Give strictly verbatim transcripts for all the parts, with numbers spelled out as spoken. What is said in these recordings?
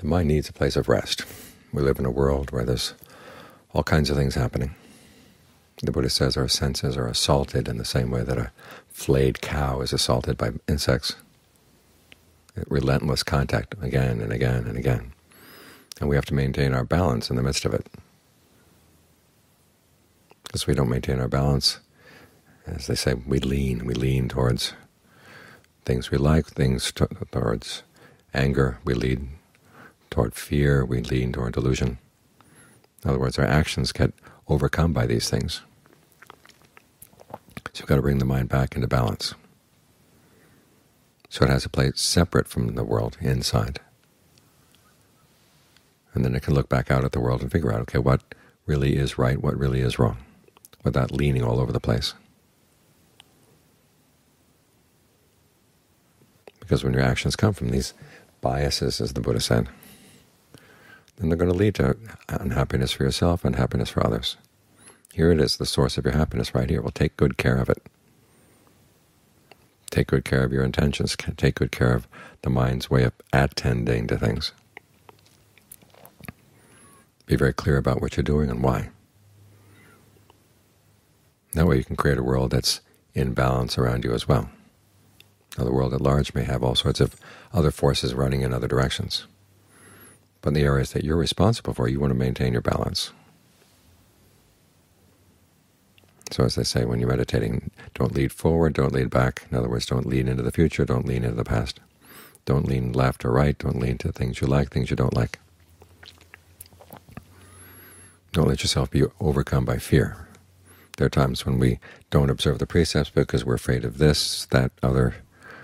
The mind needs a place of rest. We live in a world where there's all kinds of things happening. The Buddha says our senses are assaulted in the same way that a flayed cow is assaulted by insects. Relentless contact again and again and again. And we have to maintain our balance in the midst of it. Because we don't maintain our balance, as they say, we lean. We lean towards things we like, things towards anger. We lean toward fear. We lean toward delusion. In other words, our actions get overcome by these things. So you've got to bring the mind back into balance, so it has a place separate from the world inside. And then it can look back out at the world and figure out, okay, what really is right, what really is wrong, without leaning all over the place. Because when your actions come from these biases, as the Buddha said, then they're going to lead to unhappiness for yourself and happiness for others. Here it is, the source of your happiness right here. Well, take good care of it. Take good care of your intentions. Take good care of the mind's way of attending to things. Be very clear about what you're doing and why. That way you can create a world that's in balance around you as well. Now, the world at large may have all sorts of other forces running in other directions, but in the areas that you're responsible for, you want to maintain your balance. So as they say, when you're meditating, don't lean forward, don't lean back. In other words, don't lean into the future, don't lean into the past. Don't lean left or right, don't lean to things you like, things you don't like. Don't let yourself be overcome by fear. There are times when we don't observe the precepts because we're afraid of this, that other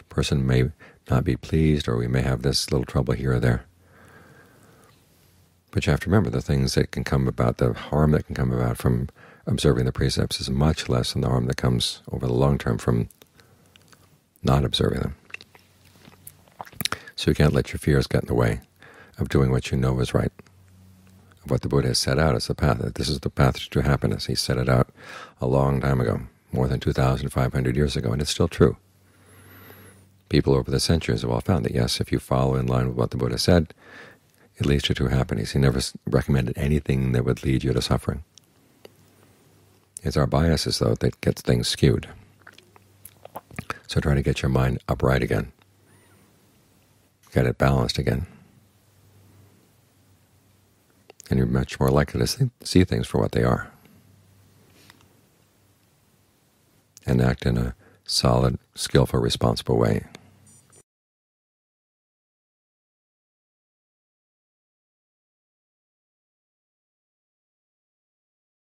person may not be pleased, or we may have this little trouble here or there. But you have to remember, the things that can come about, the harm that can come about from observing the precepts is much less than the harm that comes over the long term from not observing them. So you can't let your fears get in the way of doing what you know is right. What the Buddha has set out as the path. This is the path to happiness. He set it out a long time ago, more than two thousand five hundred years ago, and it's still true. People over the centuries have all found that, yes, if you follow in line with what the Buddha said, it leads you to happiness. He never recommended anything that would lead you to suffering. It's our biases, though, that gets things skewed. So try to get your mind upright again. Get it balanced again. And you're much more likely to see things for what they are and act in a solid, skillful, responsible way.